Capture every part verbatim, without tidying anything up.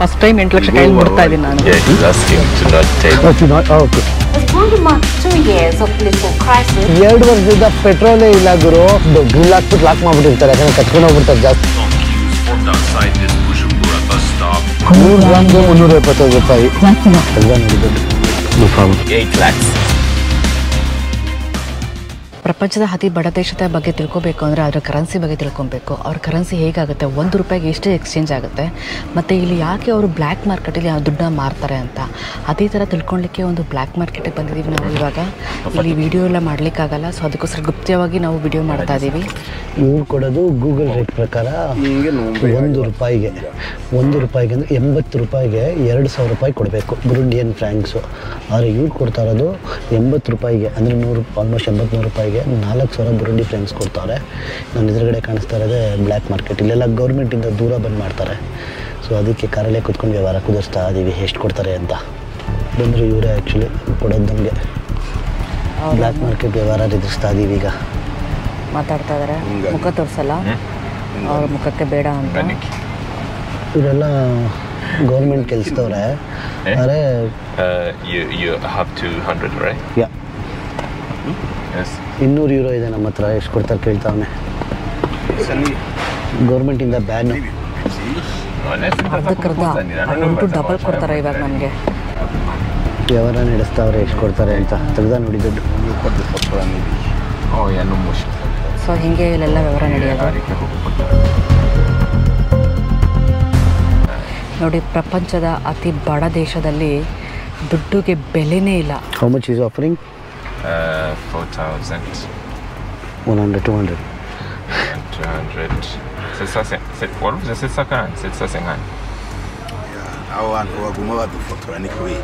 First time intellectual child murta idin nanu. Yeah, he's asking to not take. Oh, to not. Oh, okay. It's going to mark two years of political crisis. Year one is the petrol illa guru. The gulak put lak ma budi tera kana katchuna budi just. Don't outside this Bujumbura bus stop. Cool rango unure pata japai. Natna. No problem. Eight lakhs. ಪ್ರಪಂಚದ ಅತಿ ಬಡ ದೇಶದ ಬಗ್ಗೆ ತಿಳ್ಕೋಬೇಕು ಅಂದ್ರೆ ಅದರ currency ಬಗ್ಗೆ ತಿಳ್ಕೊಬೇಕು. ಅವ್ರ ಕರೆನ್ಸಿ ಹೇಗಾಗುತ್ತೆ, ಒಂದು ರೂಪಾಯಿಗೆ ಎಷ್ಟು ಎಕ್ಸ್ಚೇಂಜ್ ಆಗುತ್ತೆ, ಮತ್ತು ಇಲ್ಲಿ ಯಾಕೆ ಅವರು ಬ್ಲ್ಯಾಕ್ ಮಾರ್ಕೆಟಲ್ಲಿ ಯಾವ ದುಡ್ಡನ್ನ ಮಾರ್ತಾರೆ ಅಂತ ಅದೇ ಥರ ತಿಳ್ಕೊಳ್ಲಿಕ್ಕೆ ಒಂದು ಬ್ಲ್ಯಾಕ್ ಮಾರ್ಕೆಟಿಗೆ ಬಂದಿದ್ದೀವಿ ನಾವು. ಇವಾಗ ಇಲ್ಲಿ ವಿಡಿಯೋ ಎಲ್ಲ ಮಾಡಲಿಕ್ಕಾಗಲ್ಲ, ಸೊ ಅದಕ್ಕೋಸ್ಕರ ಗುಪ್ತವಾಗಿ ನಾವು ವಿಡಿಯೋ ಮಾಡ್ತಾ ಇದ್ದೀವಿ. ಇವ್ರು ಕೊಡೋದು ಗೂಗಲ್ ರೇಟ್ ಪ್ರಕಾರ ಒಂದು ರೂಪಾಯಿಗೆ ಒಂದು ರೂಪಾಯಿಗೆ ಅಂದರೆ ಎಂಬತ್ತು ರೂಪಾಯಿಗೆ ಎರಡು ಸಾವಿರ ರೂಪಾಯಿ ಕೊಡಬೇಕು ಬುರುಂಡಿಯನ್ ಫ್ರಾಂಕ್ಸು. ಆದರೆ ಇವ್ರು ಕೊಡ್ತಾ ಇರೋದು ಎಂಬತ್ತು ರೂಪಾಯಿಗೆ ಅಂದರೆ ನೂರು ಆಲ್ಮೋಸ್ಟ್ ಎಂಬತ್ತ್ಮೂರು ರೂಪಾಯಿಗೆ ನಾಲ್ಕು ಸಾವಿರ ಬುರುಂಡಿ ಫ್ರಾಂಕ್ಸ್ ಕೊಡ್ತಾರೆ. ನಾನು ಎದುರುಗಡೆ ಕಾಣಿಸ್ತಾ ಇರೋದೇ ಬ್ಲ್ಯಾಕ್ ಮಾರ್ಕೆಟ್. ಇಲ್ಲೆಲ್ಲ ಗೌರ್ಮೆಂಟಿಂದ ದೂರ ಬಂದು ಮಾಡ್ತಾರೆ. ಸೊ ಅದಕ್ಕೆ ಕಾರಲ್ಲೇ ಕೂತ್ಕೊಂಡು ವ್ಯವಹಾರ ಕುದಿಸ್ತಾ ಇದ್ದೀವಿ ಎಷ್ಟು ಕೊಡ್ತಾರೆ ಅಂತ. ಬಂದರೆ ಇವರೇ ಆ್ಯಕ್ಚುಲಿ ಕೊಡೋದು ನಮಗೆ. ಬ್ಲ್ಯಾಕ್ ಮಾರ್ಕೆಟ್ ವ್ಯವಹಾರ ಎದುರಿಸ್ತಾ ಇದ್ದೀವಿ. ಈಗ ಮಾತಾಡ್ತಾ ಇದ್ದಾರೆ, ಮುಖ ತೋರಿಸಲ್ಲ ಅವ್ರ ಮುಖಕ್ಕೆ ಬೇಡ ಅಂತ. ಇವರೆಲ್ಲ ಗೌರ್ಮೆಂಟ್ ಕೆಲಸದವ್ರೆ. ಆದರೆ ಇನ್ನೂರು ಯೂರೋ ಇದೆ ನಮ್ಮ ಹತ್ರ. ಎಷ್ಟು ಕೊಡ್ತಾರೆ ಕೇಳ್ತಾವನೆ. ಗೌರ್ಮೆಂಟಿಂದ ಬ್ಯಾನು ಡಬಲ್ ಕೊಡ್ತಾರೆ ಇವಾಗ ನಮಗೆ. ವ್ಯವಹಾರ ನಡೆಸ್ತಾವ್ರೆ ಎಷ್ಟು ಕೊಡ್ತಾರೆ ಅಂತ ತೆಗೆದ ನೋಡಿ ದುಡ್ಡು. ಸೊ ಹೀಗೆ ಇಲ್ಲೆಲ್ಲ ವ್ಯವಹಾರ ನಡೆಯೋದು ನೋಡಿ. ಪ್ರಪಂಚದ ಅತಿ ಬಡ ದೇಶದಲ್ಲಿ ದುಡ್ಡುಗೆ ಬೆಲೆನೇ ಇಲ್ಲ. How much is offering? Uh, four thousand. One hundred, two hundred. Two hundred. Six thousand. What was the six thousand? Six thousand. Yeah, I want to go to Fotoranikwiri.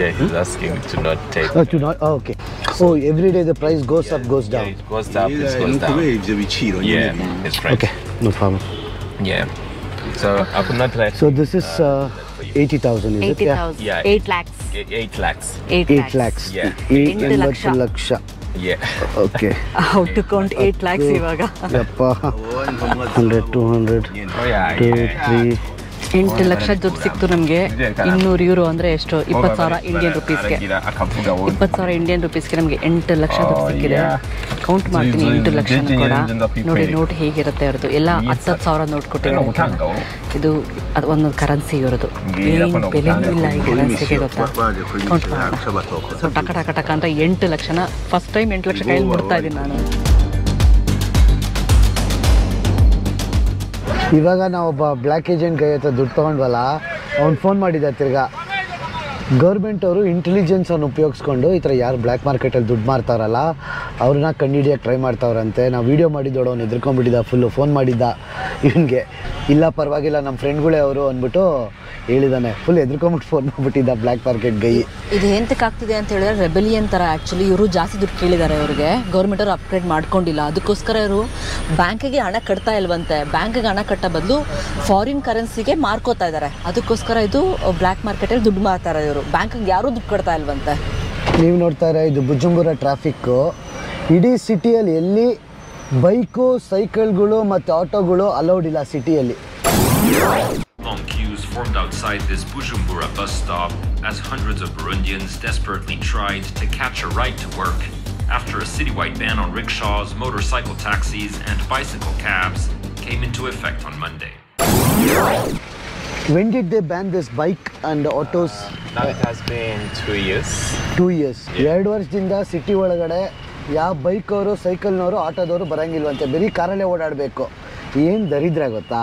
Yeah, he's asking to not take. Oh, to not. Oh, okay. So oh, every day the price goes yeah, up, goes down. Yeah, it goes up, yeah, it goes down. Yeah, yeah, it's right. Okay, no problem. Yeah. So I could not like. So this is. Uh, eighty thousand is eighty it? Yeah. Yeah. Eight lakhs. Eight, eight lakhs. Eight, eight lakhs. Yeah. Eight lakhs. Laksha. Yeah. Okay. How to count eight okay. lakhs, Ivaga? Yappa. Hundred, two hundred. Oh yeah. Two, yeah. three. ಎಂಟು ಲಕ್ಷ ದುಡ್ಡು ಸಿಕ್ತು ನಮಗೆ. ಇನ್ನೂರು euro ಅಂದರೆ ಎಷ್ಟು? ಇಪ್ಪತ್ತು ಸಾವಿರ Indian ರುಪೀಸ್ಗೆ. ಇಪ್ಪತ್ತು ಸಾವಿರ ಇಂಡಿಯನ್ ರುಪೀಸ್ಗೆ ನಮಗೆ ಎಂಟು ಲಕ್ಷ ದುಡ್ಡು ಸಿಕ್ಕಿದೆ. ಕೌಂಟ್ ಮಾಡ್ತೀನಿ ಎಂಟು ಲಕ್ಷ ಕೂಡ. ನೋಡಿ ನೋಟ್ ಹೇಗಿರುತ್ತೆ ಅವ್ರದ್ದು. ಎಲ್ಲ ಹತ್ತು ಸಾವಿರ ನೋಟ್ ಕೊಟ್ಟಿರೋದು. ಇದು ಅದು ಒಂದೊಂದು ಕರೆನ್ಸಿ ಇರೋದು. ಏನು ಬೆಲೆ ಇಲ್ಲ ಈ ಕರೆನ್ಸಿಗೆ ಗೊತ್ತಾ? ಕೌಂಟ್ ಮಾಡೋಣ. ಸೊ ಟಕ ಟಕ ಟಕ ಅಂತ ಎಂಟು ಲಕ್ಷನ ಫಸ್ಟ್ ಟೈಮ್ ಎಂಟು ಲಕ್ಷ ಕೈಯಲ್ಲಿ ಬಿಡ್ತಾ ಇದ್ದೀನಿ ನಾನು. ಇವಾಗ ನಾವೊಬ್ಬ ಬ್ಲ್ಯಾಕ್ ಏಜೆಂಟ್ ಕೈ ಹತ್ರ ದುಡ್ಡು ತೊಗೊಂಡ್ವಲ್ಲ, ಅವ್ನು ಫೋನ್ ಮಾಡಿದ್ದ ತಿರ್ಗಾ. ಗೌರ್ಮೆಂಟ್ ಅವರು ಇಂಟೆಲಿಜೆನ್ಸನ್ನು ಉಪಯೋಗಿಸ್ಕೊಂಡು ಈ ಥರ ಯಾರು ಬ್ಲ್ಯಾಕ್ ಮಾರ್ಕೆಟಲ್ಲಿ ದುಡ್ಡು ಮಾರ್ತಾರಲ್ಲ ಅವ್ರನ್ನ ಕಂಡುಹಿಡಿಯೋಕ್ಕೆ ಟ್ರೈ ಮಾಡ್ತಾವ್ರಂತೆ. ನಾವು ವೀಡಿಯೋ ಮಾಡಿದ್ದೋಡು, ಅವ್ನು ಎದ್ಕೊಂಡ್ಬಿಟ್ಟಿದ್ದ, ಫುಲ್ಲು ಫೋನ್ ಮಾಡಿದ್ದ ಇವನಿಗೆ. ಇಲ್ಲ ಪರವಾಗಿಲ್ಲ ನಮ್ಮ ಫ್ರೆಂಡ್ಗಳೇ ಅವರು ಅಂದ್ಬಿಟ್ಟು ಹೇಳಿದ್ದಾನೆ. ಫುಲ್ ಎದ್ಕೊಂಬಿಟ್ಟು ಫೋನ್ ಮಾಡಿಬಿಟ್ಟಿದ್ದ ಬ್ಲ್ಯಾಕ್ ಮಾರ್ಕೆಟ್ ಗೈ. ಇದು ಎಂತಕ್ಕಾಗ್ತಿದೆ ಅಂತ ಹೇಳಿದ್ರೆ ರೆಬೆಲಿಯನ್ ಥರ. ಆ್ಯಕ್ಚುಲಿ ಇವರು ಜಾಸ್ತಿ ದುಡ್ಡು ಕೇಳಿದ್ದಾರೆ ಅವ್ರಿಗೆ. ಗೌರ್ಮೆಂಟ್ ಅವರು ಅಪ್ಗ್ರೇಡ್ ಮಾಡ್ಕೊಂಡಿಲ್ಲ, ಅದಕ್ಕೋಸ್ಕರ ಇವರು ಬ್ಯಾಂಕಿಗೆ ಹಣ ಕಟ್ತಾ ಇಲ್ವಂತೆ. ಬ್ಯಾಂಕಿಗೆ ಹಣ ಕಟ್ಟೋ ಬದಲು ಫಾರಿನ್ ಕರೆನ್ಸಿಗೆ ಮಾರ್ಕೋತಾ ಇದ್ದಾರೆ. ಅದಕ್ಕೋಸ್ಕರ ಇದು ಬ್ಲ್ಯಾಕ್ ಮಾರ್ಕೆಟಲ್ಲಿ ದುಡ್ಡು ಮಾರ್ತಾರೆ ಇವರು. ಬ್ಯಾಂಕಿಗೆ ಯಾರೂ ದುಡ್ಡು ಕಟ್ತಾ ಇಲ್ವಂತೆ. ನೀವು ನೋಡ್ತಾ ಇರೋ ಇದು ಬುಜುಂಬುರ ಟ್ರಾಫಿಕ್ಕು. ಇಡೀ ಸಿಟಿಯಲ್ಲಿ ಎಲ್ಲಿ ಬೈಕು, ಸೈಕಲ್ಗಳು ಮತ್ತು ಆಟೋಗಳು ಅಲೌಡ್ ಇಲ್ಲ ಸಿಟಿಯಲ್ಲಿ. Long queues formed outside this Bujumbura bus stop as hundreds of Burundians desperately tried to catch a ride to work after a citywide ban on rickshaws, motorcycle taxis and bicycle cabs came into effect on Monday. When did they ban this bike and autos? Uh, now it has been two years. Two years. ಎರಡು ವರ್ಷದಿಂದ city ಒಳಗಡೆ ಯಾವ bike ಅವರು, ಸೈಕಲ್ನವರು, ಆಟೋದವರು ಬರೋಂಗಿಲ್ವಂತೆ. ಬರೀ ಕಾರಲ್ಲೇ ಓಡಾಡಬೇಕು. ಏನು ದರಿದ್ರ ಗೊತ್ತಾ?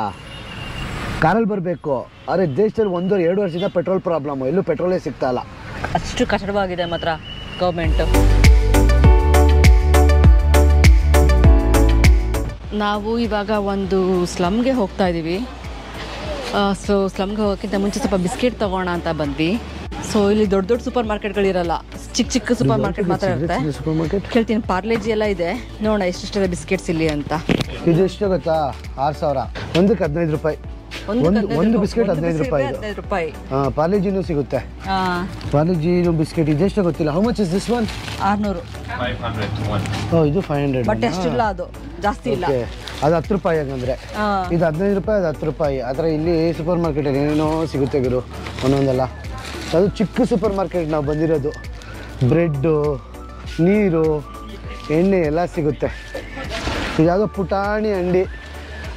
ಕಾರಲ್ಲಿ ಬರಬೇಕು. ಆದರೆ ದೇಶದಲ್ಲಿ ಒಂದು ಎರಡು ವರ್ಷದಿಂದ ಪೆಟ್ರೋಲ್ ಪ್ರಾಬ್ಲಮ್ಮು. ಎಲ್ಲೂ ಪೆಟ್ರೋಲೇ ಸಿಗ್ತಾ ಇಲ್ಲ. ಅಷ್ಟು ಕಷ್ಟವಾಗಿದೆ ಮಾತ್ರ ಗೌರ್ಮೆಂಟು. ನಾವು ಇವಾಗ ಒಂದು ಸ್ಲಮ್ಗೆ ಹೋಗ್ತಾ ಇದ್ದೀವಿ. ಸೊ ಸ್ಲಮ್ಗೆ ಹೋಗೋಕ್ಕಿಂತ ಮುಂಚೆ ಸ್ವಲ್ಪ ಬಿಸ್ಕೆಟ್ ತೊಗೋಣ ಅಂತ ಬಂದ್ವಿ. ಸೊ ಇಲ್ಲಿ ದೊಡ್ಡ ದೊಡ್ಡ ಸೂಪರ್ ಮಾರ್ಕೆಟ್ಗಳಿರಲ್ಲ, ಚಿಕ್ಕ ಚಿಕ್ಕ ಸೂಪರ್ ಮಾರ್ಕೆಟ್ ಮಾತ್ರ ಇರುತ್ತೆ. ಕೇಳ್ತೀನಿ ಪಾರ್ಲೇಜಿ ಎಲ್ಲ ಇದೆ, ನೋಡೋಣ ಎಷ್ಟೆಷ್ಟಿದೆ ಬಿಸ್ಕೆಟ್ಸ್ ಇಲ್ಲಿ ಅಂತ. ಇದು ಎಷ್ಟು ಗೊತ್ತಾ? ಆರು ಸಾವಿರ. ಒಂದಕ್ಕೆ ಹದಿನೈದು ರೂಪಾಯಿ. ಒಂದು ಬಿಸ್ಕೆಟ್ ಹದಿನೈದು ರೂಪಾಯಿ. ಪಾರ್ಲೇಜಿನೂ ಸಿಗುತ್ತೆ. ಪಾರ್ಲೇಜಿನೂ ಬಿಸ್ಕೆಟ್ ಇದೆಷ್ಟು ಗೊತ್ತಿಲ್ಲ. How much is this one? ಆರ್ನೂರು. ಇದು ಫೈವ್ ಹಂಡ್ರೆಡ್. ಬಟ್ ಎಷ್ಟಿಲ್ಲ, ಅದು ಜಾಸ್ತಿ ಇಲ್ಲ. That's ten rupees. This fifteen rupees, that's ten rupees. Adra illi supermarket alli eno sigutte guru. Onondalla. Adu chikku supermarket na bandirodu. Bread, neeru, enne ella sigutte. Idado putani andi.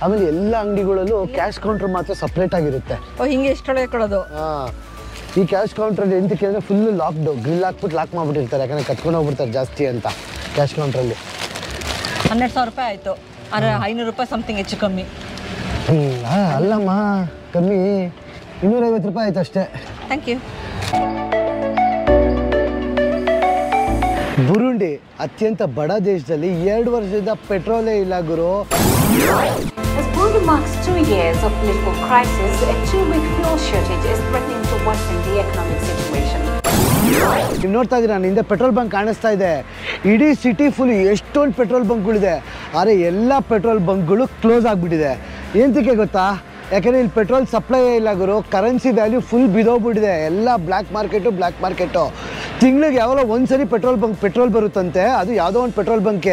Amele ella angadigalalu cash counter matra separate agirutte. Oh hinge ishtole kododu. Ha. Ee cash counter entu kelare full locked grill hakbut lock maadibirtare yakane katkondu hogbirtare jaasti anta cash counter alli. twelve thousand rupees ayitu. five hundred something ಹೆಚ್ಚು ಕಮ್ಮಿ ಇಲ್ಲ ಅಲ್ಲಮ್ಮ ಕಮ್ಮಿ two hundred fifty ರೂಪಾಯಿ ಆಯ್ತು ಅಷ್ಟೇ thank you Burundi ಅತ್ಯಂತ ಬಡ ದೇಶದಲ್ಲಿ ಎರಡು ವರ್ಷದಿಂದ ಪೆಟ್ರೋಲೇ ಇಲ್ಲ ಗುರು As Burundi marks two years of political crisis, a two-week fuel shortage is threatening to worsen the economic situation. You ನೋಡ್ತಾ ಇದೀರಾ ನಿಂದೆ ಪೆಟ್ರೋಲ್ ಬಂಕ್ ಕಾಣಿಸ್ತಾ ಇದೆ ಇಡಿ ಸಿಟಿ ಫುಲ್ ಎಷ್ಟೊಂದು ಪೆಟ್ರೋಲ್ ಬಂಕ್ಗಳು ಇದೆ ಆರೆ ಎಲ್ಲಾ ಪೆಟ್ರೋಲ್ ಬಂಕ್ಗಳು ಕ್ಲೋಸ್ ಆಗಿಬಿಟ್ಟಿದೆ ಏನಕ್ಕೆ ಗೊತ್ತಾ ಯಾಕಂದ್ರೆ ಇಲ್ಲಿ ಪೆಟ್ರೋಲ್ ಸಪ್ಲೈ ಇಲ್ಲ ಗುರು ಕರೆನ್ಸಿ ವ್ಯಾಲ್ಯೂ ಫುಲ್ ಬಿದೋಗ್ಬಿಟ್ಟಿದೆ ಎಲ್ಲಾ ಬ್ಲಾಕ್ ಮಾರ್ಕೆಟ್ ಬ್ಲಾಕ್ ಮಾರ್ಕೆಟ್ ತಿಂಗಳಿಗೆ ಯಾವಲೋ ಒಂದ್ಸರಿ ಪೆಟ್ರೋಲ್ ಬಂಕ್ ಪೆಟ್ರೋಲ್ ಬರುತ್ತಂತೆ ಅದು ಯಾವದೋ ಒಂದು ಪೆಟ್ರೋಲ್ ಬಂಕ್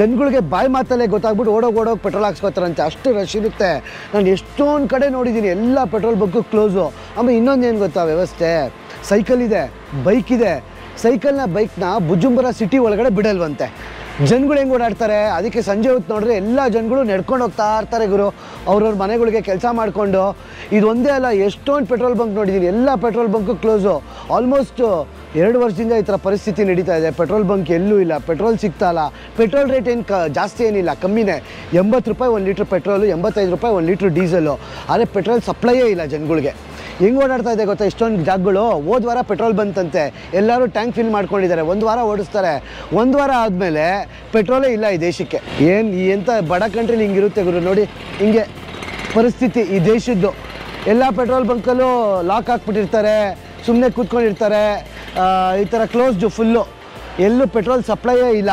ಜನಗಳಿಗೆ ಬಾಯಿ ಮಾತಲ್ಲೇ ಗೊತ್ತಾಗ್ಬಿಟ್ಟು ಓಡೋಗ ಓಡೋಗ ಪೆಟ್ರೋಲ್ ಹಾಕ್ಸ್ಕೊತಾರಂತೆ ಅಷ್ಟು ರಶ್ ಇರುತ್ತೆ ನಾನು ಎಷ್ಟೊಂದು ಕಡೆ ನೋಡಿದೀನಿ ಎಲ್ಲಾ ಪೆಟ್ರೋಲ್ ಬಂಕ್ ಕ್ಲೋಸ್ ಆಮೇಲೆ ಇನ್ನೊಂದು ಏನು ಗೊತ್ತಾ ವ್ಯವಸ್ಥೆ ಸೈಕಲ್ ಇದೆ ಬೈಕ್ ಇದೆ ಸೈಕಲ್ ನ ಬೈಕ್ ನ ಬುಜುಂಬುರ ಸಿಟಿ ಒಳಗಡೆ ಬಿಡಲ್ವಂತೆ ಜನಗಳು ಹೆಂಗ್ ಓಡಾಡ್ತಾರೆ ಅದಕ್ಕೆ ಸಂಜೆ ಹೊತ್ತು ನೋಡ್ರೆ ಎಲ್ಲಾ ಜನಗಳು ನಡೆಕೊಂಡು ಹೋಗ್ತಾ ಇರ್ತಾರೆ ಗುರು ಅವರವರ ಮನೆಗಳಿಗೆ ಕೆಲಸ ಮಾಡ್ಕೊಂಡು ಇದೊಂದೇ ಅಲ್ಲ ಎಷ್ಟೊಂದು ಪೆಟ್ರೋಲ್ ಬಂಕ್ ನೋಡಿದೀನಿ ಎಲ್ಲಾ ಪೆಟ್ರೋಲ್ ಬಂಕ್ ಕ್ಲೋಸ್ ಆಲ್ಮೋಸ್ಟ್ ಎರಡು ವರ್ಷದಿಂದ ಈ ತರ ಪರಿಸ್ಥಿತಿ ನಡೀತಾ ಇದೆ ಪೆಟ್ರೋಲ್ ಬಂಕ್ ಎಲ್ಲೂ ಇಲ್ಲ ಪೆಟ್ರೋಲ್ ಸಿಗ್ತಾ ಇಲ್ಲ ಪೆಟ್ರೋಲ್ ರೇಟ್ ಏನು ಜಾಸ್ತಿ ಏನಿಲ್ಲ ಕಮ್ಮಿನೇ ಎಂಬತ್ತು ರೂಪಾಯಿ ಒಂದು ಲೀಟರ್ ಪೆಟ್ರೋಲ್ ಎಂಬತ್ತೈದು ರೂಪಾಯಿ ಒಂದು ಲೀಟರ್ ಡೀಸೆಲ್ ಆದರೆ ಪೆಟ್ರೋಲ್ ಸಪ್ಲೈಯೇ ಇಲ್ಲ ಜನಗಳಿಗೆ ಹೆಂಗ್ ಓಡಾಡ್ತಾ ಇದೆ ಗೊತ್ತಾ ಇಷ್ಟೊಂದು ಜಾಗಗಳು ಹೋದ ವಾರ ಪೆಟ್ರೋಲ್ ಬಂತಂತೆ ಎಲ್ಲರೂ ಟ್ಯಾಂಕ್ ಫಿಲ್ ಮಾಡ್ಕೊಂಡಿದ್ದಾರೆ ಒಂದು ವಾರ ಓಡಿಸ್ತಾರೆ ಒಂದು ವಾರ ಆದಮೇಲೆ ಪೆಟ್ರೋಲೇ ಇಲ್ಲ ಈ ದೇಶಕ್ಕೆ ಏನು ಎಂಥ ಬಡ ಕಂಟ್ರಿಲಿ ಹಿಂಗಿರುತ್ತೆ ಗುರು ನೋಡಿ ಹಿಂಗೆ ಪರಿಸ್ಥಿತಿ ಈ ದೇಶದ್ದು ಎಲ್ಲ ಪೆಟ್ರೋಲ್ ಬಂಕಲ್ಲೂ ಲಾಕ್ ಹಾಕ್ಬಿಟ್ಟಿರ್ತಾರೆ ಸುಮ್ಮನೆ ಕೂತ್ಕೊಂಡಿರ್ತಾರೆ ಈ ಥರ ಕ್ಲೋಸ್ಡ್ ಫುಲ್ಲು ಎಲ್ಲೂ ಪೆಟ್ರೋಲ್ ಸಪ್ಲೈಯೇ ಇಲ್ಲ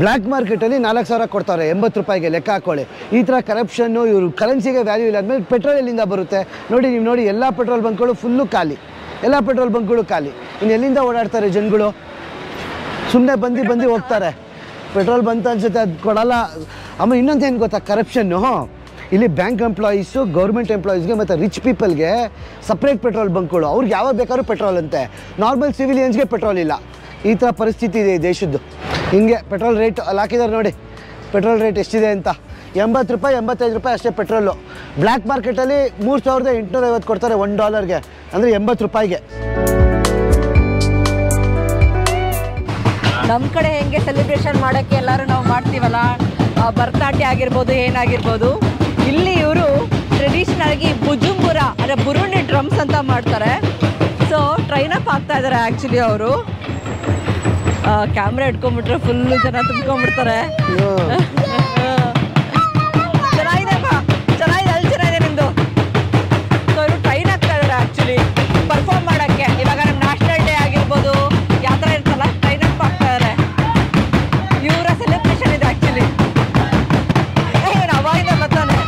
ಬ್ಲ್ಯಾಕ್ ಮಾರ್ಕೆಟಲ್ಲಿ ನಾಲ್ಕು ಸಾವಿರ ಕೊಡ್ತಾರೆ ಎಂಬತ್ತು ರೂಪಾಯಿಗೆ ಲೆಕ್ಕ ಹಾಕೊಳ್ಳಿ ಈ ಥರ ಕರಪ್ಷನ್ನು ಇವರು ಕರೆನ್ಸಿಗೆ ವ್ಯಾಲ್ಯೂ ಇಲ್ಲ ಅಂದಮೇಲೆ ಪೆಟ್ರೋಲ್ ಎಲ್ಲಿಂದ ಬರುತ್ತೆ ನೋಡಿ ನೀವು ನೋಡಿ ಎಲ್ಲ ಪೆಟ್ರೋಲ್ ಬಂಕ್ಗಳು ಫುಲ್ಲು ಖಾಲಿ ಎಲ್ಲ ಪೆಟ್ರೋಲ್ ಬಂಕ್ಗಳು ಖಾಲಿ ಇನ್ನು ಎಲ್ಲಿಂದ ಓಡಾಡ್ತಾರೆ ಜನಗಳು ಸುಮ್ಮನೆ ಬಂದು ಬಂದು ಹೋಗ್ತಾರೆ ಪೆಟ್ರೋಲ್ ಬಂತ ಅನ್ಸುತ್ತೆ ಅದು ಕೊಡಲ್ಲ ಆಮೇಲೆ ಇನ್ನೊಂದು ಏನು ಗೊತ್ತಾ ಕರಪ್ಷನ್ನು ಇಲ್ಲಿ ಬ್ಯಾಂಕ್ ಎಂಪ್ಲಾಯೀಸು ಗೌರ್ಮೆಂಟ್ ಎಂಪ್ಲಾಯೀಸ್ಗೆ ಮತ್ತು ರಿಚ್ ಪೀಪಲ್ಗೆ ಸಪ್ರೇಟ್ ಪೆಟ್ರೋಲ್ ಬಂಕ್ಗಳು ಅವ್ರಿಗೆ ಯಾವಾಗ ಬೇಕಾದ್ರೂ ಪೆಟ್ರೋಲ್ ಅಂತೆ ನಾರ್ಮಲ್ ಸಿವಿಲಿಯನ್ಸ್ಗೆ ಪೆಟ್ರೋಲ್ ಇಲ್ಲ ಈ ಥರ ಪರಿಸ್ಥಿತಿ ಇದೆ ಈ ದೇಶದ್ದು ಹಿಂಗೆ ಪೆಟ್ರೋಲ್ ರೇಟ್ ಅಲ್ಲಿ ಹಾಕಿದ್ದಾರೆ ನೋಡಿ ಪೆಟ್ರೋಲ್ ರೇಟ್ ಎಷ್ಟಿದೆ ಅಂತ ಎಂಬತ್ತು ರೂಪಾಯಿ ಎಂಬತ್ತೈದು ರೂಪಾಯಿ ಅಷ್ಟೇ ಪೆಟ್ರೋಲು ಬ್ಲ್ಯಾಕ್ ಮಾರ್ಕೆಟಲ್ಲಿ ಮೂರು ಸಾವಿರದ ಎಂಟುನೂರ ಐವತ್ತು ಕೊಡ್ತಾರೆ ಒಂದು ಡಾಲರ್ಗೆ ಅಂದರೆ ಎಂಬತ್ತು ರೂಪಾಯಿಗೆ ನಮ್ಮ ಕಡೆ ಹೆಂಗೆ ಸೆಲೆಬ್ರೇಷನ್ ಮಾಡೋಕ್ಕೆ ಎಲ್ಲರೂ ನಾವು ಮಾಡ್ತೀವಲ್ಲ ಭರತನಾಟ್ಯ ಆಗಿರ್ಬೋದು ಏನಾಗಿರ್ಬೋದು ಇಲ್ಲಿ ಇವರು ಟ್ರೆಡಿಷನಲ್ ಆಗಿ ಬುಜುಂಬುರ ಅಂದರೆ ಬುರುಂಡಿ ಡ್ರಮ್ಸ್ ಅಂತ ಮಾಡ್ತಾರೆ ಸೊ ಟ್ರೈನ್ ಅಪ್ ಆಗ್ತಾ ಇದ್ದಾರೆ ಆ್ಯಕ್ಚುಲಿ ಅವರು ಕ್ಯಾಮ್ರಾ ಇಟ್ಕೊಂಡ್ಬಿಟ್ರೆ ಫುಲ್ಲು ಜನ ತುಂಬ್ಕೊಂಡ್ಬಿಡ್ತಾರೆ ಚೆನ್ನಾಗಿದೆಪ್ಪ ಚೆನ್ನಾಗಿದೆ ಅಲ್ಲಿ ಚೆನ್ನಾಗಿದೆ ನಿಮ್ಮದು ಸೊ ಇವರು ಟ್ರೈನ್ ಆಗ್ತಾ ಇದ್ದಾರೆ ಆ್ಯಕ್ಚುಲಿ ಪರ್ಫಾರ್ಮ್ ಮಾಡೋಕ್ಕೆ ಇವಾಗ ನಮ್ಮ ನ್ಯಾಷನಲ್ ಡೇ ಆಗಿರ್ಬೋದು ಯಾವ ಥರ ಇರ್ತಲ್ಲ ಟ್ರೈನ್ ಅಪ್ ಆಗ್ತಾ ಇದ್ದಾರೆ ಇವರ ಸೆಲೆಬ್ರೇಷನ್ ಇದೆ ಆ್ಯಕ್ಚುಲಿ ಏನು ಅವಾಗಿದೆ ಮತ್ತಾನೆ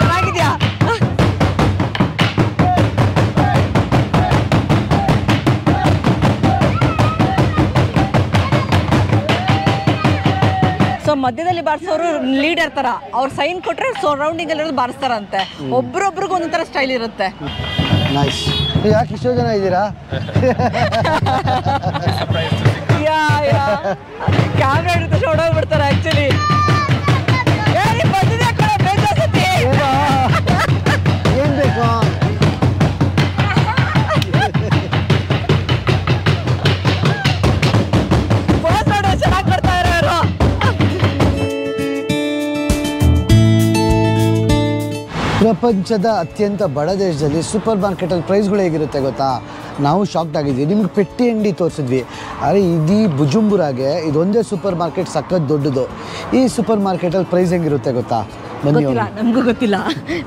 ಚೆನ್ನಾಗಿದೆಯಾ ಸೊ ಮಧ್ಯದಲ್ಲಿ ಬಾರಿಸೋರು ಲೀಡರ್ ತರ ಅವ್ರು ಸೈನ್ ಕೊಟ್ರೆ ಸರೌಂಡಿಂಗ್ ಅಲ್ಲಿ ಬಾರಿಸ್ತಾರಂತೆ ಒಬ್ರೊಬ್ರಿಗೂ ಒಂದ್ ತರ ಸ್ಟೈಲ್ ಇರುತ್ತೆ ಯಾಕೆ ಇಷ್ಟೋ ಜನ ಇದ್ದೀರಾ ಕ್ಯಾಮ್ರಾ ಹಿಡಿದ ಹೊಡೋಗ್ಬಿಡ್ತಾರೆ ಆಕ್ಚುಲಿ ಏನ್ ಬೇಕು ಪ್ರಪಂಚದ ಅತ್ಯಂತ ಬಡ ದೇಶದಲ್ಲಿ ಸೂಪರ್ ಮಾರ್ಕೆಟಲ್ಲಿ ಪ್ರೈಸ್ಗಳು ಹೇಗಿರುತ್ತೆ ಗೊತ್ತಾ ನಾವು ಶಾಕ್ಡ್ ಆಗಿದ್ವಿ ನಿಮ್ಗೆ ಪೆಟ್ಟಿ ಅಂಗಡಿ ತೋರಿಸಿದ್ವಿ ಆದರೆ ಇದೀ ಬುಜುಂಬುರಾಗೆ ಇದೊಂದೇ ಸೂಪರ್ ಮಾರ್ಕೆಟ್ ಸಖತ್ ದೊಡ್ಡದು ಈ ಸೂಪರ್ ಮಾರ್ಕೆಟಲ್ಲಿ ಪ್ರೈಸ್ ಹೆಂಗಿರುತ್ತೆ ಗೊತ್ತಾ ಗೊತ್ತಿಲ್ಲ ನಮಗೂ ಗೊತ್ತಿಲ್ಲ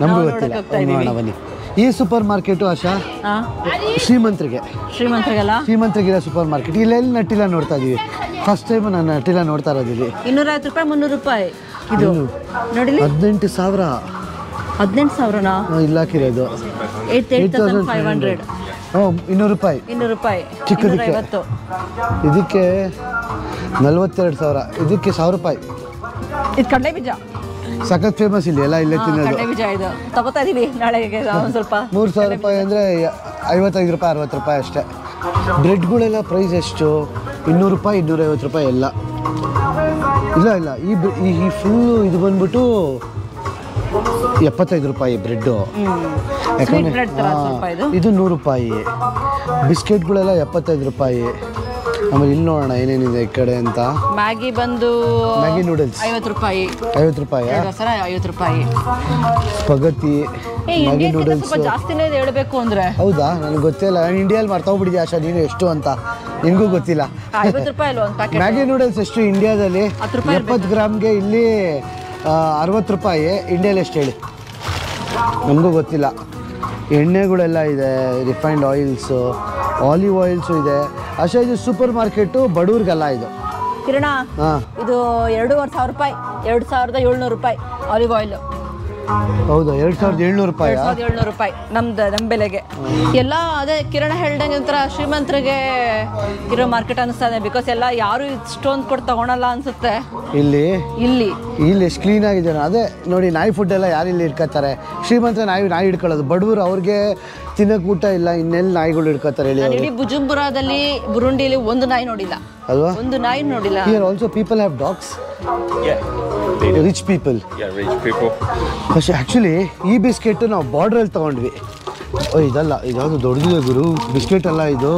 ನಮಗೂ ಗೊತ್ತಿಲ್ಲ ಈ ಸೂಪರ್ ಮಾರ್ಕೆಟ್ ಆಶಾ ಶ್ರೀಮಂತರಿಗೆ ಶ್ರೀಮಂತರಿಗೆಲ್ಲ ಶ್ರೀಮಂತರಿಗೆಲ್ಲ ಸೂಪರ್ ಮಾರ್ಕೆಟ್ ಇಲ್ಲೆಲ್ಲಿ ನಟಿಲಾ ನೋಡ್ತಾ ಇದೀವಿ ಫಸ್ಟ್ ಟೈಮ್ ನಾನು ನಟಿಲಾ ನೋಡ್ತಾ ಇರೋದು ಇಲ್ಲಿ ಇನ್ನೂರೈವತ್ತು ರೂಪಾಯಿ ಮುನ್ನೂರು ರೂಪಾಯಿ ಇದು ನೋಡಿ ಹದಿನೆಂಟು ಸಾವಿರ ಹದಿನೆಂಟು ಸಾವಿರನಾ ಇಲ್ಲ ಕಿರೋದು ಎಂಟ್ ತೌಸಂಡ್ ಫೈವ್ ಹಂಡ್ರೆಡ್ ಓ ಇನ್ನೂರು ರೂಪಾಯಿ ಇನ್ನೂರು ರೂಪಾಯಿ ಚಿಕ್ಕದಕ್ಕೆ ಇದಕ್ಕೆ ನಲವತ್ತೆರಡು ಸಾವಿರ ಇದಕ್ಕೆ ಸಾವಿರ ರೂಪಾಯಿ ಇದು ಕಡಲೆ ಬೀಜ ಸಖತ್ ಫೇಮಸ್ ಇಲ್ಲಿ ಎಲ್ಲ ಇಲ್ಲೇ ತಿನ್ನೋದು ಕಡಲೆ ಬೀಜ ಇದು ತಗೋತಾ ಇದೀವಿ ನಾಳೆಗೆ ಒಂದು ಸ್ವಲ್ಪ ಮೂರು ಸಾವಿರ ರೂಪಾಯಿ ಅಂದರೆ ಐವತ್ತೈದು ರೂಪಾಯಿ ಅರವತ್ತು ರೂಪಾಯಿ ಅಷ್ಟೇ ಬ್ರೆಡ್ಗಳೆಲ್ಲ ಪ್ರೈಸ್ ಎಷ್ಟು ಇನ್ನೂರು ರೂಪಾಯಿ ಇನ್ನೂರೈವತ್ತು ರೂಪಾಯಿ ಎಲ್ಲ ಇಲ್ಲ ಇಲ್ಲ ಈ ಈ ಫುಲ್ಲು ಇದು ಬಂದ್ಬಿಟ್ಟು ಎಪ್ಪತ್ತೈದು ರೂಪಾಯಿ ಬ್ರೆಡ್ಡು ಯಾಕಂದರೆ ಇದು ನೂರು ರೂಪಾಯಿ ಬಿಸ್ಕೆಟ್ಗಳೆಲ್ಲ ಎಪ್ಪತ್ತೈದು ರೂಪಾಯಿ ಆಮೇಲೆ ಇಲ್ಲಿ ನೋಡೋಣ ಏನೇನಿದೆ ಈ ಕಡೆ ಅಂತ ಮ್ಯಾಗಿ ಬಂದು ಮ್ಯಾಗಿ ನೂಡಲ್ಸ್ ಐವತ್ತು ರೂಪಾಯಿ ಐವತ್ತು ರೂಪಾಯಿ ಐವತ್ತು ರೂಪಾಯಿ ಸ್ಪಗತಿ ಮ್ಯಾಗಿ ನೂಡಲ್ಸ್ ಜಾಸ್ತಿನೇ ಹೇಳಬೇಕು ಅಂದರೆ ಹೌದಾ ನನಗೆ ಗೊತ್ತಿಲ್ಲ ನಾನು ಇಂಡಿಯಲ್ಲಿ ಮಾಡ್ತಾ ಹೋಗ್ಬಿಟ್ಟಿದ್ದೆ ಆಶಾ ನೀನು ಎಷ್ಟು ಅಂತ ನಿನಗೂ ಗೊತ್ತಿಲ್ಲ ಐವತ್ತು ರೂಪಾಯಿ ಅಲ್ವಾ ಒಂದು ಪ್ಯಾಕೆಟ್ ಮ್ಯಾಗಿ ನೂಡಲ್ಸ್ ಎಷ್ಟು ಇಂಡಿಯಾದಲ್ಲಿ ಎಪ್ಪತ್ತು ಗ್ರಾಮ್ಗೆ ಇಲ್ಲಿ ಅರವತ್ತು ರೂಪಾಯಿ ಇಂಡಿಯಲ್ಲಿ ಎಷ್ಟು ಹೇಳಿ ನಮಗೂ ಗೊತ್ತಿಲ್ಲ ಎಣ್ಣೆಗಳೆಲ್ಲ ಇದೆ ರಿಫೈನ್ಡ್ ಆಯಿಲ್ಸು ಆಲಿವ್ ಆಯಿಲ್ಸು ಇದೆ ಅಷ್ಟೇ ಇದು ಸೂಪರ್ ಮಾರ್ಕೆಟು ಬಡವ್ರಿಗೆಲ್ಲ ಇದು ಕಿರಣ ಇದು ಎರಡೂವರೆ ಸಾವಿರ ರೂಪಾಯಿ ಎರಡು ಸಾವಿರದ ಏಳ್ನೂರು ರೂಪಾಯಿ ಆಲಿವ್ ಆಯಿಲ್ ಹೌದು ಎರಡು ಸಾವಿರದ ಏಳ್ನೂರು ರೂಪಾಯಿ ಎರಡು ಸಾವಿರದ ಏಳ್ನೂರು ರೂಪಾಯಿ ನಮ್ದು ನಮ್ಮ ಬೆಲೆಗೆ ಎಲ್ಲ ಅದೇ ಕಿರಣ ಹೇಳ್ದಂಗೆ ಒಂಥರ ಶ್ರೀಮಂತರಿಗೆ ಇರೋ ಮಾರ್ಕೆಟ್ ಅನಿಸ್ತದೆ ಬಿಕಾಸ್ ಎಲ್ಲ ಯಾರು ಇಷ್ಟೊಂದು ಕೊಟ್ಟು ತಗೊಳಲ್ಲ ಅನಿಸುತ್ತೆ ಇಲ್ಲಿ ಇಲ್ಲಿ ಇಲ್ಲಿ ಎಷ್ಟು ಕ್ಲೀನ್ ಆಗಿದೆ ಅದೇ ನೋಡಿ ನಾಯಿ ಫುಡ್ ಎಲ್ಲ ಯಾರು ಇಲ್ಲಿ ಇಟ್ಕೋತಾರೆ ಶ್ರೀಮಂತರ ನಾಯಿ ನಾಯಿ ಹಿಡ್ಕೊಳ್ಳೋದು ಬಡವರು ಅವ್ರಿಗೆ ತಿನ್ನೋಕೆ ಊಟ ಇಲ್ಲ ಇನ್ನೆಲ್ಲಿ ನಾಯಿಗಳು ಹಿಡ್ಕೋತಾರೆ ಹೇಳಿ ಬುಜುಂಬುರಾದಲ್ಲಿ ಬುರುಂಡಿಲಿ ಒಂದು ನಾಯಿ ನೋಡಿಲ್ಲ ಅಲ್ವಾ ಒಂದು ನಾಯಿ ನೋಡಿಲ್ಲ here also people have dogs yeah rich people yeah rich people ಅಷ್ಟೇ ಆ್ಯಕ್ಚುಲಿ ಈ ಬಿಸ್ಕೆಟ್ ನಾವು ಬಾರ್ಡ್ರಲ್ಲಿ ತೊಗೊಂಡ್ವಿ ಓ ಇದಲ್ಲ ಇದ್ಯಾವುದು ದೊಡ್ಡದಿದೆ ಗುರು ಬಿಸ್ಕೆಟ್ ಅಲ್ಲ ಇದು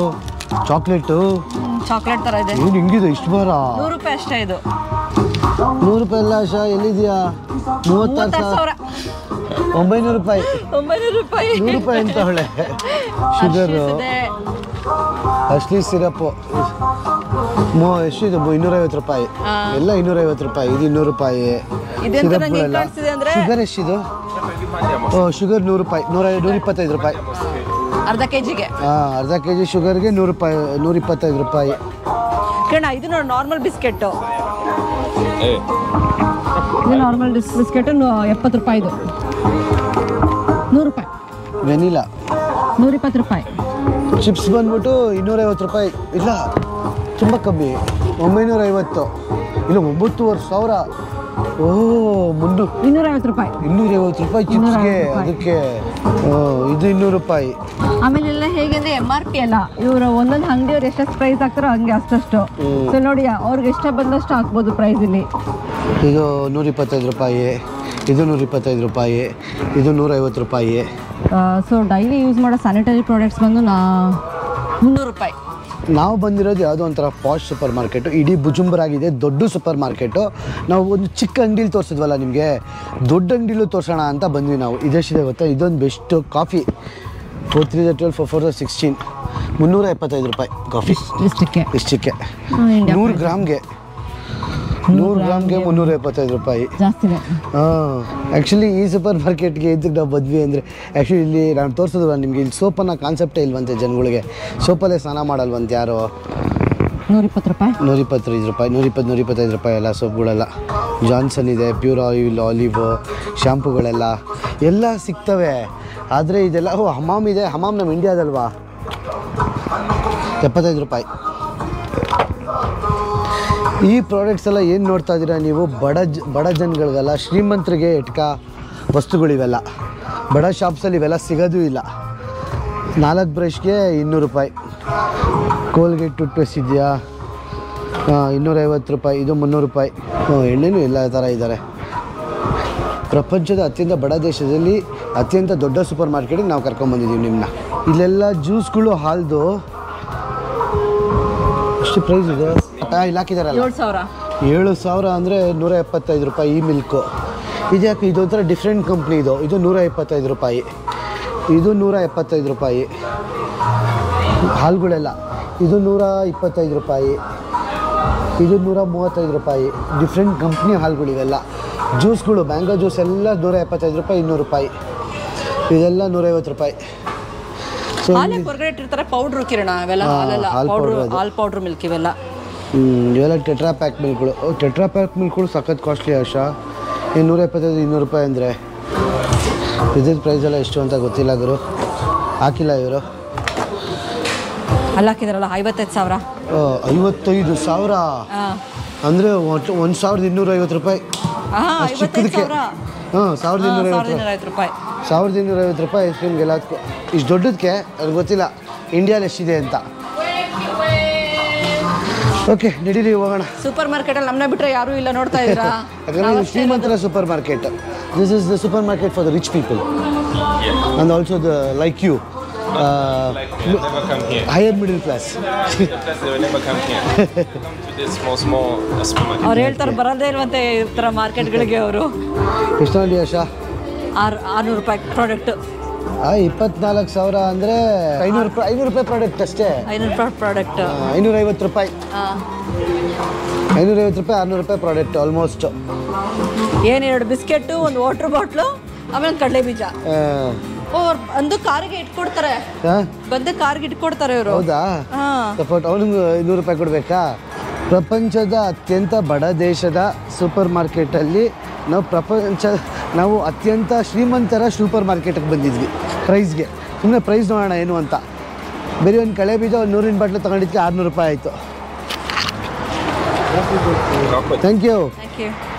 ಚಾಕ್ಲೇಟು ಚಾಕ್ಲೇಟ್ ಥರ ಇದೆ ಏನು ಹಿಂಗಿದೆ ಇಷ್ಟು ಬಾರ ನೂರು ರೂಪಾಯಿ ಅಷ್ಟೇ ಇದು ನೂರು ರೂಪಾಯಿ ಅಲ್ಲ ಆಶಾ ಎಲ್ಲಿದೆಯಾ ಮೂವತ್ತಾರು ಸಾವಿರ ಒಂಬೈನೂರು ರೂಪಾಯಿ ಒಂಬೈನೂರು ರೂಪಾಯಿ ನೂರು ರೂಪಾಯಿ ಅಂತ ಹೊಳೆ ಶುಗರು ಅಶ್ಲಿ ಸಿರಪ್ಪು ಮೋ ಎಷ್ಟಿದೆ ಇನ್ನೂರೈವತ್ತು ರೂಪಾಯಿ ಎಲ್ಲ ಇನ್ನೂರೈವತ್ತು ರೂಪಾಯಿ ಇದು ಇನ್ನೂರು ರೂಪಾಯಿ ಸಿರಪ್ಗಳೆಲ್ಲ ಶುಗರ್ ಎಷ್ಟಿದು ಓ ಶುಗರ್ ನೂರು ರೂಪಾಯಿ ನೂರ ನೂರ ಇಪ್ಪತ್ತೈದು ರೂಪಾಯಿ ಅರ್ಧ ಕೆ ಜಿಗೆ ಹಾಂ ಅರ್ಧ ಕೆ ಜಿ ಶುಗರ್ಗೆ ನೂರು ರೂಪಾಯಿ ನೂರ ಇಪ್ಪತ್ತೈದು ರೂಪಾಯಿ ಕಣ ಇದು ನೋಡಿ ನಾರ್ಮಲ್ ಬಿಸ್ಕೆಟು ಇದು ನಾರ್ಮಲ್ ಬಿಸ್ಕೆಟು ಎಪ್ಪತ್ತು ರೂಪಾಯಿದು ನೂರು ರೂಪಾಯಿ ವೆನಿಲಾ ನೂರ ಇಪ್ಪತ್ತು ರೂಪಾಯಿ ಚಿಪ್ಸ್ ಬಂದ್ಬಿಟ್ಟು ಇನ್ನೂರೈವತ್ತು ರೂಪಾಯಿ ಇಲ್ಲ ತುಂಬ ಕಮ್ಮಿ ಒಂಬೈನೂರೈವತ್ತು ಇಲ್ಲ ಒಂಬತ್ತುವರೆ ಸಾವಿರ ಓಹ್ ಮುನ್ನೂರು ಇನ್ನೂರೈವತ್ತು ರೂಪಾಯಿ ಇನ್ನೂರೈವತ್ತು ರೂಪಾಯಿ ಚಿಪ್ಸ್ಗೆ ಅದಕ್ಕೆ ಇದು ಇನ್ನೂರು ರೂಪಾಯಿ ಆಮೇಲೆ ಎಲ್ಲ ಹೇಗೆಂದರೆ ಎಮ್ ಆರ್ ಪಿ ಅಲ್ಲ ಇವರು ಒಂದೊಂದು ಅಂಗಡಿಯವ್ರು ಎಷ್ಟಷ್ಟು ಪ್ರೈಸ್ ಹಾಕ್ತಾರೋ ಹಂಗೆ ಅಷ್ಟಷ್ಟು ಸೊ ನೋಡಿ ಅವ್ರಿಗೆ ಇಷ್ಟ ಬಂದಷ್ಟು ಹಾಕ್ಬೋದು ಪ್ರೈಸಲ್ಲಿ ಇದು ನೂರ ಇಪ್ಪತ್ತೈದು ರೂಪಾಯಿ ಇದು ನೂರ ಇಪ್ಪತ್ತೈದು ರೂಪಾಯಿ ಇದು ನೂರೈವತ್ತು ರೂಪಾಯಿ ಸೊ ಡೈಲಿ ಯೂಸ್ ಮಾಡೋ ಸ್ಯಾನಿಟರಿ ಪ್ರಾಡಕ್ಟ್ಸ್ ಬಂದು ನಾ ಮುನ್ನೂರು ರೂಪಾಯಿ ನಾವು ಬಂದಿರೋದು ಯಾವುದೋ ಒಂಥರ ಪಾಶ್ ಸೂಪರ್ ಮಾರ್ಕೆಟು ಇಡೀ ಬುಜುಂಬರಾಗಿದೆ ದೊಡ್ಡ ಸೂಪರ್ ಮಾರ್ಕೆಟು ನಾವು ಒಂದು ಚಿಕ್ಕ ಅಂಗಡಿಲಿ ತೋರಿಸಿದ್ವಲ್ಲ ನಿಮಗೆ ದೊಡ್ಡ ಅಂಗಡಿಲೂ ತೋರಿಸೋಣ ಅಂತ ಬಂದ್ವಿ ನಾವು ಇದೆಷ್ಟಿದೆ ಗೊತ್ತಾ ಇದೊಂದು best coffee four three twelve four four sixteen ಮುನ್ನೂರ ಎಪ್ಪತ್ತೈದು ರೂಪಾಯಿ ಕಾಫಿ ಇಷ್ಟಕ್ಕೆ ಇಷ್ಟಕ್ಕೆ ನೂರು ಗ್ರಾಮ್ಗೆ ನೂರು ಗ್ರಾಮ್ಗೆ ಮುನ್ನೂರ ಎಪ್ಪತ್ತೈದು ರೂಪಾಯಿ ಜಾಸ್ತಿನೇ ಹಾಂ ಆ್ಯಕ್ಚುಲಿ ಈ ಸೂಪರ್ ಮಾರ್ಕೆಟ್ಗೆ ಇದಕ್ಕೆ ನಾವು ಬಂದ್ವಿ ಅಂದರೆ ಆ್ಯಕ್ಚುಲಿ ಇಲ್ಲಿ ನಾನು ತೋರಿಸಿದ್ವಲ್ಲ ನಿಮಗೆ ಇಲ್ಲಿ ಸೋಪನ್ನ ಕಾನ್ಸೆಪ್ಟೇ ಇಲ್ವಂತೆ ಜನಗಳಿಗೆ ಸೋಪಲ್ಲೇ ಸ್ನಾನ ಮಾಡಲ್ವಂತೆ ಯಾರು ನೂರ ಇಪ್ಪತ್ತು ರೂಪಾಯಿ ನೂರ ಇಪ್ಪತ್ತೈದು ರೂಪಾಯಿ ನೂರ ಇಪ್ಪತ್ತು ನೂರ ಇಪ್ಪತ್ತೈದು ರೂಪಾಯಿ ಎಲ್ಲ ಸೋಪ್ಗಳೆಲ್ಲ ಜಾನ್ಸನ್ ಇದೆ ಪ್ಯೂರ್ ಆಯಿಲ್ ಆಲಿವು ಶ್ಯಾಂಪುಗಳೆಲ್ಲ ಎಲ್ಲ ಸಿಗ್ತವೆ ಆದರೆ ಇದೆಲ್ಲ ಓ ಹಮಾಮ್ ಇದೆ ಹಮಾಮ್ ನಮ್ಮ ಇಂಡಿಯಾದಲ್ವಾ ಎಪ್ಪತ್ತೈದು ರೂಪಾಯಿ ಈ ಪ್ರಾಡಕ್ಟ್ಸ್ ಎಲ್ಲ ಏನು ನೋಡ್ತಾ ಇದ್ದೀರಾ ನೀವು ಬಡ ಜ ಬಡ ಜನಗಳಿಗೆಲ್ಲ ಶ್ರೀಮಂತರಿಗೆ ಇಟ್ಕ ವಸ್ತುಗಳಿವೆಲ್ಲ ಬಡ ಶಾಪ್ಸಲ್ಲಿ ಇವೆಲ್ಲ ಸಿಗೋದೂ ಇಲ್ಲ ನಾಲ್ಕು ಬ್ರಷ್ಗೆ ಇನ್ನೂರು ರೂಪಾಯಿ ಕೋಲ್ಗೇಟ್ ಟೂತ್ ಪೇಸ್ಟ್ ಇದೆಯಾ ಇನ್ನೂರೈವತ್ತು ರೂಪಾಯಿ ಇದು ಮುನ್ನೂರು ರೂಪಾಯಿ ಎಣ್ಣೆನೂ ಎಲ್ಲ ಥರ ಇದ್ದಾರೆ ಪ್ರಪಂಚದ ಅತ್ಯಂತ ಬಡ ದೇಶದಲ್ಲಿ ಅತ್ಯಂತ ದೊಡ್ಡ ಸೂಪರ್ ಮಾರ್ಕೆಟಿಗೆ ನಾವು ಕರ್ಕೊಂಡ್ಬಂದಿದ್ದೀವಿ ನಿಮ್ಮನ್ನ ಇಲ್ಲೆಲ್ಲ ಜ್ಯೂಸ್ಗಳು ಹಾಲ್ದು ಎಷ್ಟು ಪ್ರೈಸ್ ಇದೆ ಇಲ್ಲಿ ಹಾಕಿದಾರಲ್ಲ ಏಳು ಸಾವಿರ ಏಳು ಸಾವಿರ ಅಂದರೆ ನೂರ ಎಪ್ಪತ್ತೈದು ರೂಪಾಯಿ ಈ ಮಿಲ್ಕು ಇದು ಯಾಕೆ ಇದೊಂಥರ ಡಿಫ್ರೆಂಟ್ ಕಂಪ್ನಿ ಇದು ಇದು ನೂರ ಇಪ್ಪತ್ತೈದು ರೂಪಾಯಿ ಇದು ನೂರ ಎಪ್ಪತ್ತೈದು ರೂಪಾಯಿ ಹಾಲುಗಳೆಲ್ಲ ಇದು ನೂರ ಇಪ್ಪತ್ತೈದು ರೂಪಾಯಿ ಇದು ನೂರ ಮೂವತ್ತೈದು ರೂಪಾಯಿ ಡಿಫ್ರೆಂಟ್ ಕಂಪ್ನಿ ಹಾಲುಗಳಿವೆಲ್ಲ Juice gulu, mango juice, all one hundred fifty rupees, one hundred fifty rupees. So powder all powder milk tetra pack milk tetra pack milk sakat costly asha. This price alla eshtu anta gottilla guru. Hakilla ivaru. Alla kidaralla fifty-five thousand. Oh, fifty-five thousand. Andre twelve fifty rupees. Ah, fifty-five thousand. No, sour dinner. Sour dinner is ice cream. It's not good. India is okay, supermarket. Supermarket. This is the supermarket for the rich people. Yeah. And also the like you. Uh, like they never come here. Higher middle class. Middle class, they will never come here. They come to this small, small uh, supermarket. Or else, they baradail market galige oru. Krishna Liasha. Our our product. Ah, twenty-four savra andre. Our our product test. Our product. Ah, our our rupee. Ah. Our our rupee, our our product almost. Yen yen biscuit to and water bottle. Amen kadle bija. Or andu car gate kodtare. Huh? Bande car gate kodtare oro. Oda. Ah. Support avanu two hundred rupees kodbeka. Prapanchada atyanta bada deshada supermarket alli now prapanchada navu atyanta shrimantara supermarket ge bandidvi. Price ge. Sumne price nodana enu anta. Beri on kale bija one hundred bottle tagondidke six hundred rupees aitu. Thank you. Thank you.